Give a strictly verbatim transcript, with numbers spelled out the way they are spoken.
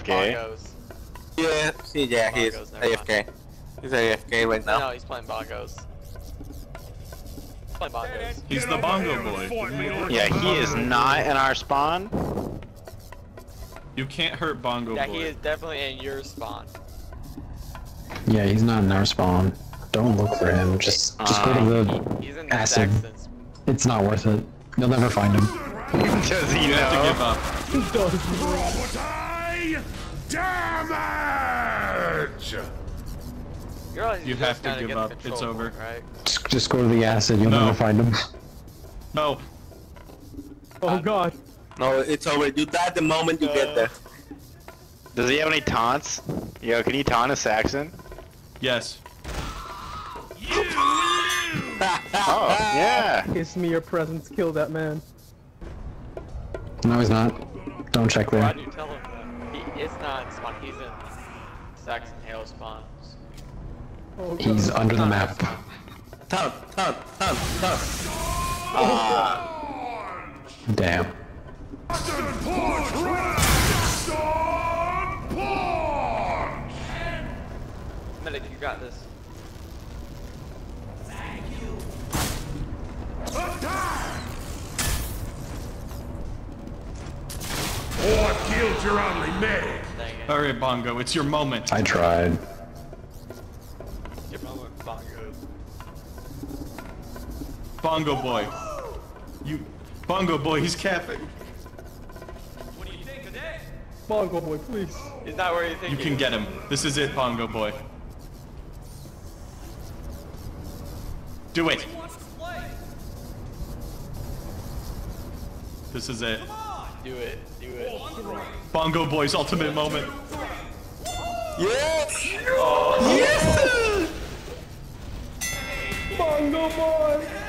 A F K? Yeah, see, yeah, he's A F K. He's A F K right now. No, he's playing bongos. He's playing bongos. He's the Bongo Boy. Yeah, he is not in our spawn. You can't hurt Bongo yeah, Boy. Yeah, he is definitely in your spawn. Yeah, he's not in our spawn. Don't look for him. Just, just uh, go to the he's in the acid. Saxton's. It's not worth it. You'll never find him. Does he you know? Have to give up? He Damage! You have to give up. It's over. Right? Just, just go to the acid. You'll no. never find him. No. Oh God. No, it's over. You die the moment you uh, get there. Does he have any taunts? Yo, can he taunt a Saxton? Yes. Oh, yeah! Kiss me your presence, kill that man. No, he's not. Don't check there. Why'd you tell him that? He is not in spawn, he's in Saxton Hale spawns. Oh, he's God. Under the map. Tub, tub, tub, tub! Ah! Damn. Medic, you got this. Or killed your only medic. Alright, Bongo, it's your moment. I tried. Your moment, Bongo. Bongo Boy. You. Bongo Boy, he's capping. What do you think of that? Bongo Boy, please. Is that where you think? You can get him. This is it, Bongo Boy. Do it. This is it. Do it, do it. Bongo Boy's ultimate moment. Yes! Oh. Yes! Bongo Boy!